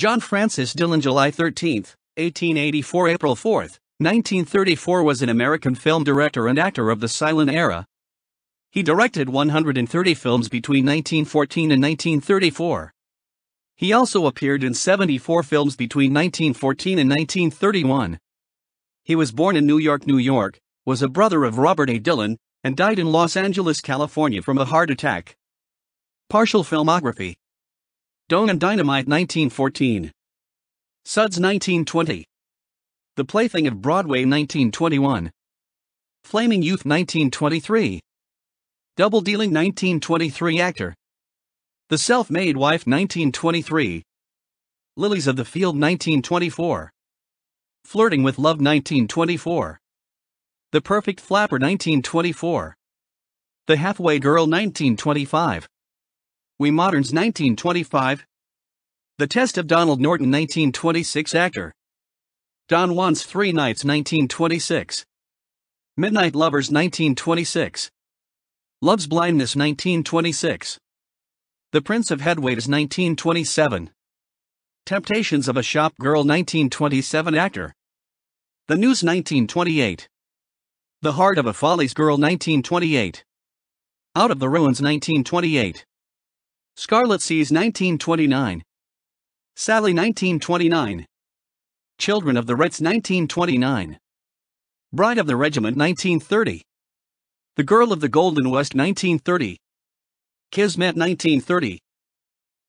John Francis Dillon, July 13, 1884 – April 4, 1934 was an American film director and actor of the silent era. He directed 130 films between 1914 and 1934. He also appeared in 74 films between 1914 and 1931. He was born in New York, New York, was a brother of Robert A. Dillon, and died in Los Angeles, California from a heart attack. Partial filmography: Dillon and Dynamite 1914, Suds 1920, The Plaything of Broadway 1921, Flaming Youth 1923, Double Dealing 1923 Actor, The Self-Made Wife 1923, Lilies of the Field 1924, Flirting with Love 1924, The Perfect Flapper 1924, The Halfway Girl 1925, We Moderns 1925, The Test of Donald Norton 1926 Actor, Don Juan's Three Nights 1926, Midnight Lovers 1926, Love's Blindness 1926, The Prince of Headways 1927, Temptations of a Shop Girl 1927 Actor, The News 1928, The Heart of a Follies Girl 1928, Out of the Ruins 1928, Scarlet Seas 1929, Sally 1929, Children of the Reds 1929, Bride of the Regiment 1930, The Girl of the Golden West 1930, Kismet 1930,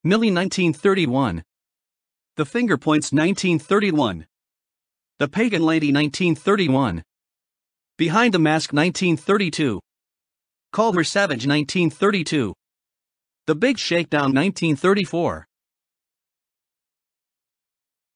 Millie 1931, The Finger Points 1931, The Pagan Lady 1931, Behind the Mask 1932, Call Her Savage 1932, The Big Shakedown 1934,